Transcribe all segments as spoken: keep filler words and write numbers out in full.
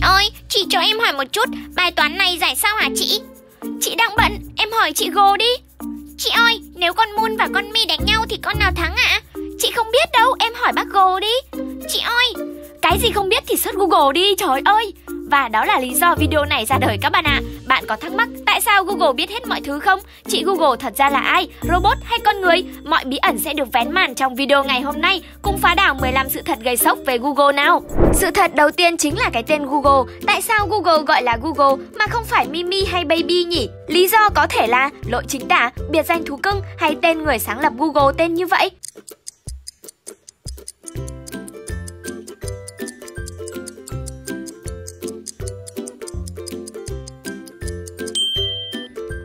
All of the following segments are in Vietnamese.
ơi, chị cho em hỏi một chút, bài toán này giải sao hả chị? Chị đang bận, em hỏi chị Go đi. Chị ơi, nếu con Moon và con Mi đánh nhau thì con nào thắng ạ? À? Chị không biết đâu, em hỏi bác Go đi. Chị ơi, cái gì không biết thì search Google đi, trời ơi. Và đó là lý do video này ra đời các bạn ạ. À. Bạn có thắc mắc tại sao Google biết hết mọi thứ không? Chị Google thật ra là ai? Robot hay con người? Mọi bí ẩn sẽ được vén màn trong video ngày hôm nay. Cùng phá đảo mười lăm sự thật gây sốc về Google nào. Sự thật đầu tiên chính là cái tên Google. Tại sao Google gọi là Google mà không phải Mimi hay Baby nhỉ? Lý do có thể là lỗi chính tả, biệt danh thú cưng hay tên người sáng lập Google tên như vậy.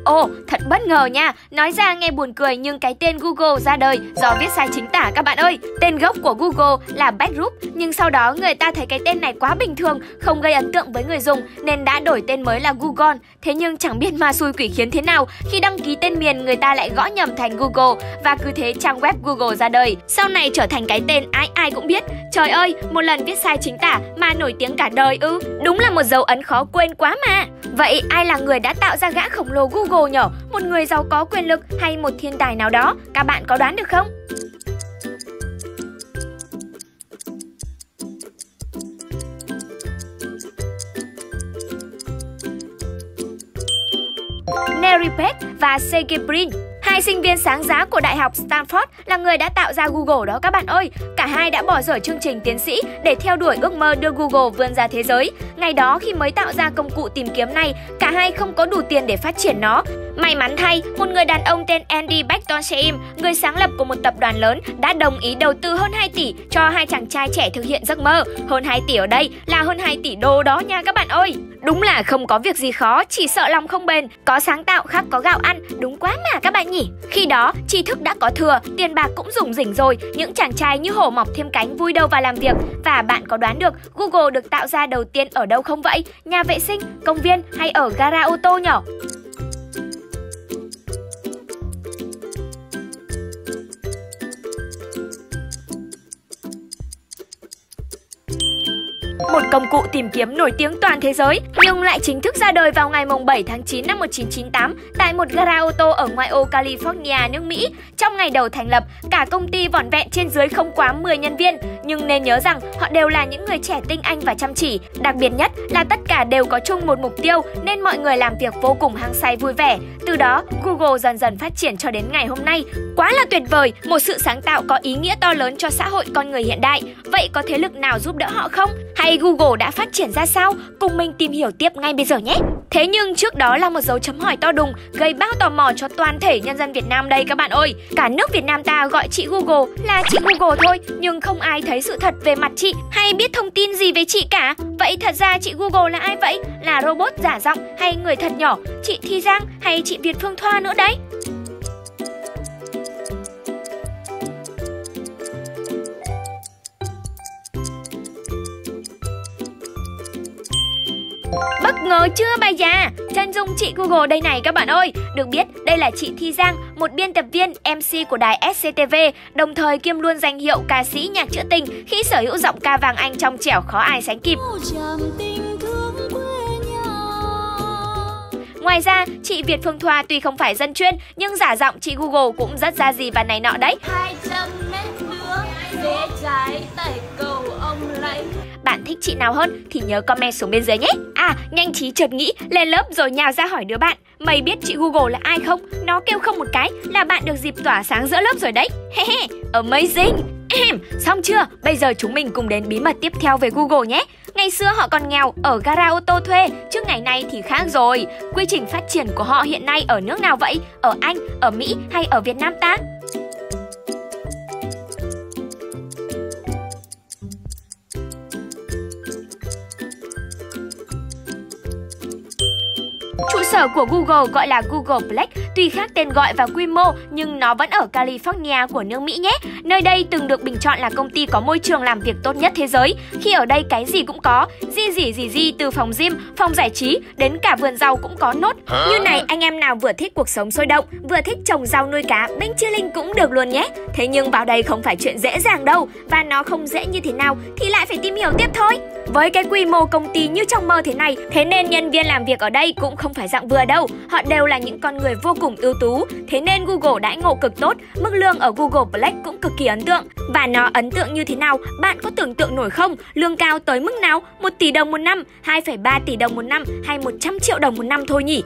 Ồ, thật bất ngờ nha. Nói ra nghe buồn cười nhưng cái tên Google ra đời do viết sai chính tả các bạn ơi. Tên gốc của Google là Backrub, nhưng sau đó người ta thấy cái tên này quá bình thường, không gây ấn tượng với người dùng nên đã đổi tên mới là Google. Thế nhưng chẳng biết ma xui quỷ khiến thế nào, khi đăng ký tên miền người ta lại gõ nhầm thành Google và cứ thế trang web Google ra đời. Sau này trở thành cái tên ai ai cũng biết. Trời ơi, một lần viết sai chính tả mà nổi tiếng cả đời ư? Đúng là một dấu ấn khó quên quá mà. Vậy ai là người đã tạo ra gã khổng lồ Google? Nhở, một người giàu có quyền lực hay một thiên tài nào đó, các bạn có đoán được không? Larry Page và Sergey Brin, hai sinh viên sáng giá của Đại học Stanford là người đã tạo ra Google đó các bạn ơi. Cả hai đã bỏ dở chương trình tiến sĩ để theo đuổi ước mơ đưa Google vươn ra thế giới. Ngày đó khi mới tạo ra công cụ tìm kiếm này, cả hai không có đủ tiền để phát triển nó. May mắn thay, một người đàn ông tên Andy Bechtolsheim, người sáng lập của một tập đoàn lớn, đã đồng ý đầu tư hơn hai tỷ cho hai chàng trai trẻ thực hiện giấc mơ. Hơn hai tỷ ở đây là hơn hai tỷ đô đó nha các bạn ơi. Đúng là không có việc gì khó, chỉ sợ lòng không bền. Có sáng tạo khác có gạo ăn, đúng quá mà các bạn nhỉ. Khi đó, tri thức đã có thừa, tiền bạc cũng rủng rỉnh rồi, những chàng trai như hổ mọc thêm cánh vui đâu vào làm việc. Và bạn có đoán được Google được tạo ra đầu tiên ở đâu không vậy? Nhà vệ sinh, công viên hay ở gara ô tô nhỏ? Một công cụ tìm kiếm nổi tiếng toàn thế giới nhưng lại chính thức ra đời vào ngày bảy tháng chín năm một nghìn chín trăm chín mươi tám tại một gara ô tô ở ngoại ô California, nước Mỹ. Trong ngày đầu thành lập, cả công ty vỏn vẹn trên dưới không quá mười nhân viên. Nhưng nên nhớ rằng họ đều là những người trẻ tinh anh và chăm chỉ. Đặc biệt nhất là tất cả đều có chung một mục tiêu nên mọi người làm việc vô cùng hăng say vui vẻ. Từ đó, Google dần dần phát triển cho đến ngày hôm nay. Quá là tuyệt vời, một sự sáng tạo có ý nghĩa to lớn cho xã hội con người hiện đại. Vậy có thế lực nào giúp đỡ họ không? Hay Google đã phát triển ra sao? Cùng mình tìm hiểu tiếp ngay bây giờ nhé! Thế nhưng trước đó là một dấu chấm hỏi to đùng gây bao tò mò cho toàn thể nhân dân Việt Nam đây các bạn ơi. Cả nước Việt Nam ta gọi chị Google là chị Google thôi, nhưng không ai thấy sự thật về mặt chị hay biết thông tin gì về chị cả. Vậy thật ra chị Google là ai vậy? Là robot giả giọng hay người thật nhỏ? Chị Thi Giang hay chị Việt Phương Thoa nữa đấy? Bất ngờ chưa bà già? Chân dung chị Google đây này các bạn ơi. Được biết đây là chị Thi Giang, một biên tập viên em xê của đài ét xê tê vê, đồng thời kiêm luôn danh hiệu ca sĩ nhạc trữ tình khi sở hữu giọng ca vàng Anh trong trẻo khó ai sánh kịp. Ngoài ra, chị Việt Phương Thoa tuy không phải dân chuyên nhưng giả giọng chị Google cũng rất ra gì và này nọ đấy. hai trăm mét nữa, rẽ trái tẩy cầu ông lãnh. Bạn thích chị nào hơn thì nhớ comment xuống bên dưới nhé. À, nhanh trí chợt nghĩ, lên lớp rồi nhào ra hỏi đứa bạn: mày biết chị Google là ai không? Nó kêu không một cái là bạn được dịp tỏa sáng giữa lớp rồi đấy. Hehe, amazing. Xong chưa? Bây giờ chúng mình cùng đến bí mật tiếp theo về Google nhé. Ngày xưa họ còn nghèo, ở gara ô tô thuê, chứ ngày nay thì khác rồi. Quy trình phát triển của họ hiện nay ở nước nào vậy? Ở Anh, ở Mỹ hay ở Việt Nam ta? Trụ sở của Google gọi là Googleplex, tuy khác tên gọi và quy mô nhưng nó vẫn ở California của nước Mỹ nhé. Nơi đây từng được bình chọn là công ty có môi trường làm việc tốt nhất thế giới khi ở đây cái gì cũng có, di gì gì gì từ phòng gym, phòng giải trí đến cả vườn rau cũng có nốt. Như này anh em nào vừa thích cuộc sống sôi động, vừa thích trồng rau nuôi cá, bánh chia linh cũng được luôn nhé. Thế nhưng vào đây không phải chuyện dễ dàng đâu và nó không dễ như thế nào thì lại phải tìm hiểu tiếp thôi. Với cái quy mô công ty như trong mơ thế này, thế nên nhân viên làm việc ở đây cũng không phải dạng vừa đâu. Họ đều là những con người vô cùng ưu tú, thế nên Google đãi ngộ cực tốt, mức lương ở Googleplex cũng cực kỳ ấn tượng. Và nó ấn tượng như thế nào, bạn có tưởng tượng nổi không? Lương cao tới mức nào? một tỷ đồng một năm, hai phẩy ba tỷ đồng một năm hay một trăm triệu đồng một năm thôi nhỉ?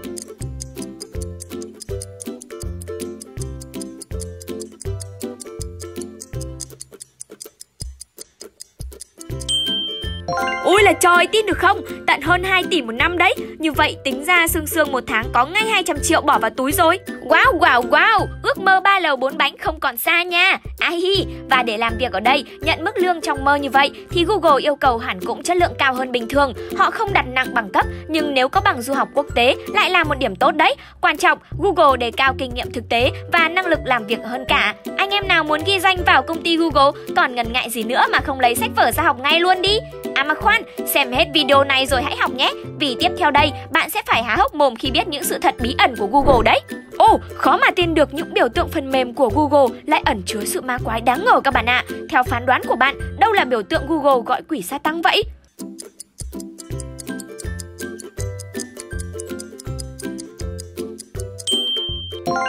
Ôi là trời, tin được không? Tận hơn hai tỷ một năm đấy. Như vậy tính ra sương sương một tháng có ngay hai trăm triệu bỏ vào túi rồi. Wow, wow, wow! Ước mơ ba lầu bốn bánh không còn xa nha. Ai hi! Và để làm việc ở đây, nhận mức lương trong mơ như vậy thì Google yêu cầu hẳn cũng chất lượng cao hơn bình thường. Họ không đặt nặng bằng cấp, nhưng nếu có bằng du học quốc tế lại là một điểm tốt đấy. Quan trọng, Google đề cao kinh nghiệm thực tế và năng lực làm việc hơn cả. Anh em nào muốn ghi danh vào công ty Google, toàn ngần ngại gì nữa mà không lấy sách vở ra học ngay luôn đi. À mà khoan, xem hết video này rồi hãy học nhé. Vì tiếp theo đây, bạn sẽ phải há hốc mồm khi biết những sự thật bí ẩn của Google đấy. Ồ, oh, khó mà tin được những biểu tượng phần mềm của Google lại ẩn chứa sự ma quái đáng ngờ các bạn ạ. À. Theo phán đoán của bạn, đâu là biểu tượng Google gọi quỷ sa tăng vậy?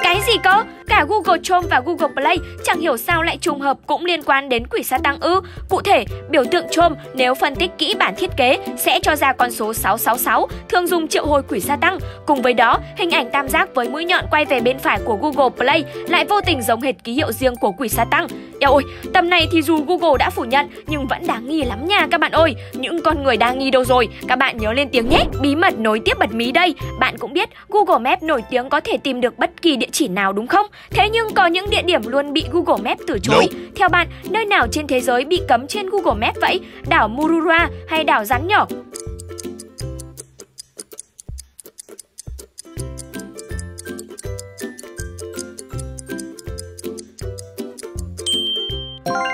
Cái gì cơ? Cả Google Chrome và Google Play chẳng hiểu sao lại trùng hợp cũng liên quan đến quỷ sa tăng ư. Cụ thể, biểu tượng Chrome nếu phân tích kỹ bản thiết kế sẽ cho ra con số sáu sáu sáu, thường dùng triệu hồi quỷ sa tăng. Cùng với đó, hình ảnh tam giác với mũi nhọn quay về bên phải của Google Play lại vô tình giống hệt ký hiệu riêng của quỷ sa tăng. Eo ôi, tầm này thì dù Google đã phủ nhận nhưng vẫn đáng nghi lắm nha các bạn ơi. Những con người đang nghi đâu rồi? Các bạn nhớ lên tiếng nhé. Bí mật nối tiếp bật mí đây. Bạn cũng biết Google Maps nổi tiếng có thể tìm được bất kỳ địa chỉ nào đúng không? Thế nhưng có những địa điểm luôn bị Google Maps từ chối. No. Theo bạn, nơi nào trên thế giới bị cấm trên Google Maps vậy? Đảo Mururoa hay đảo rắn nhỏ?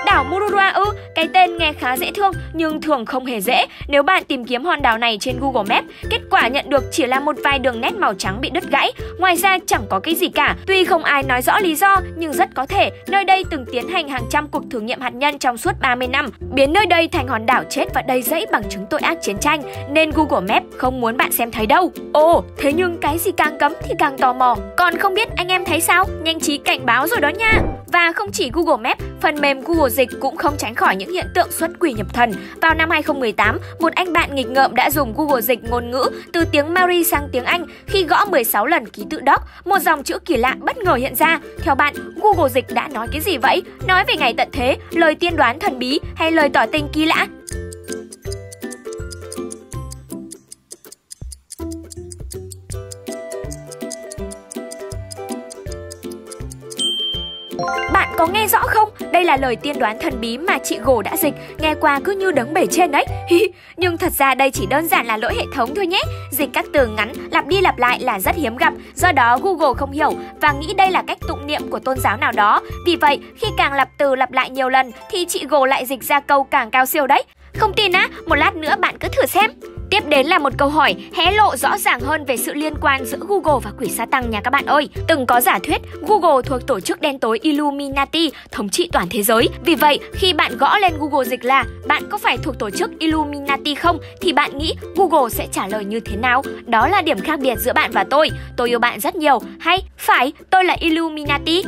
Đảo Mururoa ư? Cái tên nghe khá dễ thương nhưng thường không hề dễ. Nếu bạn tìm kiếm hòn đảo này trên Google Maps, kết quả nhận được chỉ là một vài đường nét màu trắng bị đứt gãy. Ngoài ra chẳng có cái gì cả. Tuy không ai nói rõ lý do nhưng rất có thể nơi đây từng tiến hành hàng trăm cuộc thử nghiệm hạt nhân trong suốt ba mươi năm, biến nơi đây thành hòn đảo chết và đầy rẫy bằng chứng tội ác chiến tranh, nên Google Maps không muốn bạn xem thấy đâu. Ồ, thế nhưng cái gì càng cấm thì càng tò mò. Còn không biết anh em thấy sao? Nhanh trí cảnh báo rồi đó nha. Và không chỉ Google Maps, phần mềm Google Dịch cũng không tránh khỏi những hiện tượng xuất quỷ nhập thần. Vào năm hai không một tám, một anh bạn nghịch ngợm đã dùng Google Dịch ngôn ngữ từ tiếng Maori sang tiếng Anh. Khi gõ mười sáu lần ký tự Doc, một dòng chữ kỳ lạ bất ngờ hiện ra. Theo bạn, Google Dịch đã nói cái gì vậy? Nói về ngày tận thế, lời tiên đoán thần bí hay lời tỏ tình kỳ lạ? Bạn có nghe rõ không? Đây là lời tiên đoán thần bí mà chị Gồ đã dịch, nghe qua cứ như đấng bể trên đấy. Nhưng thật ra đây chỉ đơn giản là lỗi hệ thống thôi nhé. Dịch các từ ngắn, lặp đi lặp lại là rất hiếm gặp, do đó Google không hiểu và nghĩ đây là cách tụng niệm của tôn giáo nào đó. Vì vậy, khi càng lặp từ lặp lại nhiều lần thì chị Gồ lại dịch ra câu càng cao siêu đấy. Không tin á? Một lát nữa bạn cứ thử xem. Tiếp đến là một câu hỏi hé lộ rõ ràng hơn về sự liên quan giữa Google và quỷ sa tăng nha các bạn ơi. Từng có giả thuyết Google thuộc tổ chức đen tối Illuminati thống trị toàn thế giới. Vì vậy, khi bạn gõ lên Google Dịch là bạn có phải thuộc tổ chức Illuminati không thì bạn nghĩ Google sẽ trả lời như thế nào? Đó là điểm khác biệt giữa bạn và tôi. Tôi yêu bạn rất nhiều. Hay phải, tôi là Illuminati.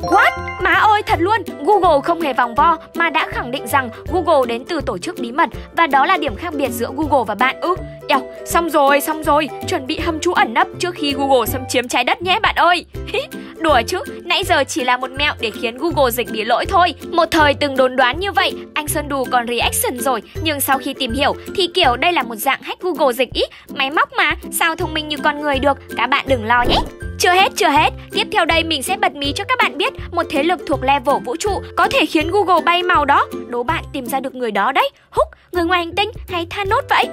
What? Má ơi, thật luôn! Google không hề vòng vo mà đã khẳng định rằng Google đến từ tổ chức bí mật và đó là điểm khác biệt giữa Google và bạn ư. Eo, xong rồi, xong rồi, chuẩn bị hâm trú ẩn nấp trước khi Google xâm chiếm trái đất nhé bạn ơi! Đùa chứ, nãy giờ chỉ là một mẹo để khiến Google Dịch bị lỗi thôi. Một thời từng đồn đoán như vậy, anh Sơn Đù còn reaction rồi. Nhưng sau khi tìm hiểu thì kiểu đây là một dạng hack Google Dịch ý. Máy móc mà, sao thông minh như con người được, các bạn đừng lo nhé! Chưa hết, chưa hết, tiếp theo đây mình sẽ bật mí cho các bạn biết một thế lực thuộc level vũ trụ có thể khiến Google bay màu đó. Đố bạn tìm ra được người đó đấy. Húc, người ngoài hành tinh hay Thanos vậy?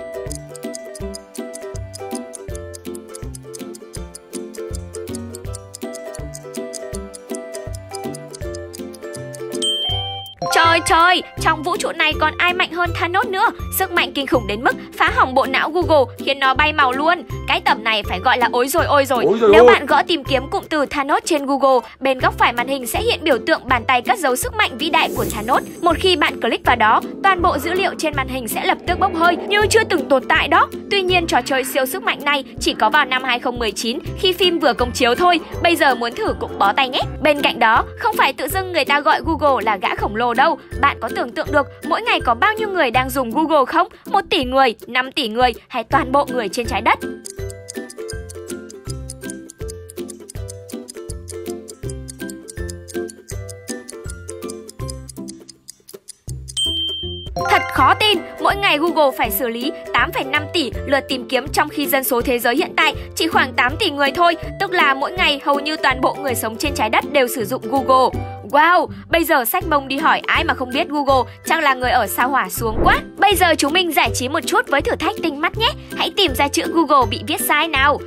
Trời trời, trong vũ trụ này còn ai mạnh hơn Thanos nữa, sức mạnh kinh khủng đến mức phá hỏng bộ não Google khiến nó bay màu luôn. Cái tầm này phải gọi là ối rồi ôi rồi. Ôi Nếu ôi. bạn gõ tìm kiếm cụm từ Thanos trên Google, bên góc phải màn hình sẽ hiện biểu tượng bàn tay cất dấu sức mạnh vĩ đại của Thanos. Một khi bạn click vào đó, toàn bộ dữ liệu trên màn hình sẽ lập tức bốc hơi như chưa từng tồn tại đó. Tuy nhiên trò chơi siêu sức mạnh này chỉ có vào năm hai không một chín khi phim vừa công chiếu thôi, bây giờ muốn thử cũng bó tay nhé. Bên cạnh đó, không phải tự dưng người ta gọi Google là gã khổng lồ đâu. Bạn có tưởng tượng được mỗi ngày có bao nhiêu người đang dùng Google không? một tỷ người, năm tỷ người hay toàn bộ người trên trái đất? Thật khó tin, mỗi ngày Google phải xử lý tám phẩy năm tỷ lượt tìm kiếm trong khi dân số thế giới hiện tại chỉ khoảng tám tỷ người thôi, tức là mỗi ngày hầu như toàn bộ người sống trên trái đất đều sử dụng Google. Wow, bây giờ sách mông đi hỏi ai mà không biết Google, chắc là người ở sao Hỏa xuống quá. Bây giờ chúng mình giải trí một chút với thử thách tinh mắt nhé. Hãy tìm ra chữ Google bị viết sai nào.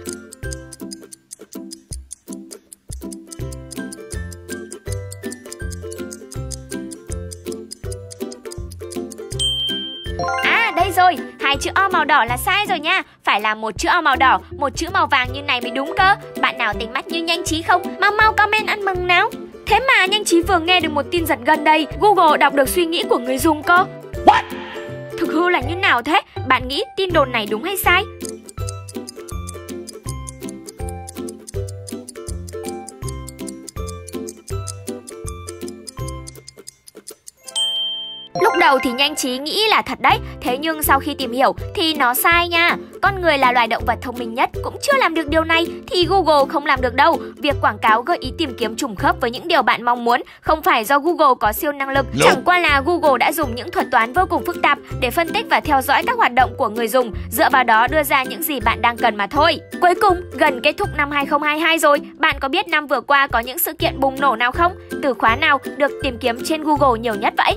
À, đây rồi, hai chữ O màu đỏ là sai rồi nha. Phải là một chữ O màu đỏ, một chữ màu vàng như này mới đúng cơ. Bạn nào tinh mắt như Nhanh Trí không? Mau mau comment ăn mừng nào. Thế mà Nhanh Trí vừa nghe được một tin giật gần đây, Google đọc được suy nghĩ của người dùng cơ. What? Thực hư là như nào thế? Bạn nghĩ tin đồn này đúng hay sai? Lúc đầu thì Nhanh Trí nghĩ là thật đấy, thế nhưng sau khi tìm hiểu thì nó sai nha. Con người là loài động vật thông minh nhất, cũng chưa làm được điều này thì Google không làm được đâu. Việc quảng cáo gợi ý tìm kiếm trùng khớp với những điều bạn mong muốn không phải do Google có siêu năng lực. No. Chẳng qua là Google đã dùng những thuật toán vô cùng phức tạp để phân tích và theo dõi các hoạt động của người dùng, dựa vào đó đưa ra những gì bạn đang cần mà thôi. Cuối cùng, gần kết thúc năm hai không hai hai rồi, bạn có biết năm vừa qua có những sự kiện bùng nổ nào không? Từ khóa nào được tìm kiếm trên Google nhiều nhất vậy?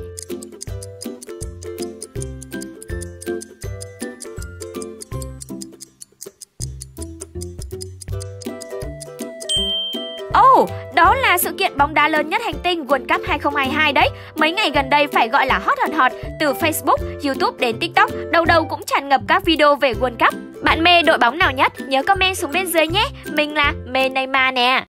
Oh, đó là sự kiện bóng đá lớn nhất hành tinh World Cup hai không hai hai đấy. Mấy ngày gần đây phải gọi là hot hòn hot, từ Facebook, YouTube đến TikTok, đầu đầu cũng tràn ngập các video về World Cup. Bạn mê đội bóng nào nhất? Nhớ comment xuống bên dưới nhé. Mình là mê Neymar nè.